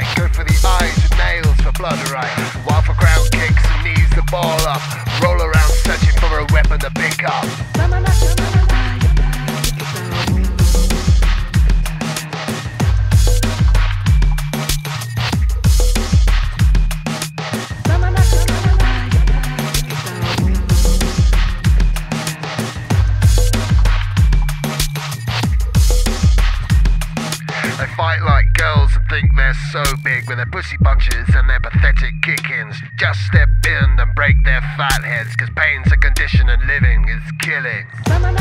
right, good for the eyes and nails for blood right, while for ground kicks and knees the ball up, roll around searching for a weapon to pick up. They fight like girls and think they're so big with their pussy punches and their pathetic kick-ins. Just step in and break their fat heads, cause pain's a condition and living is killing.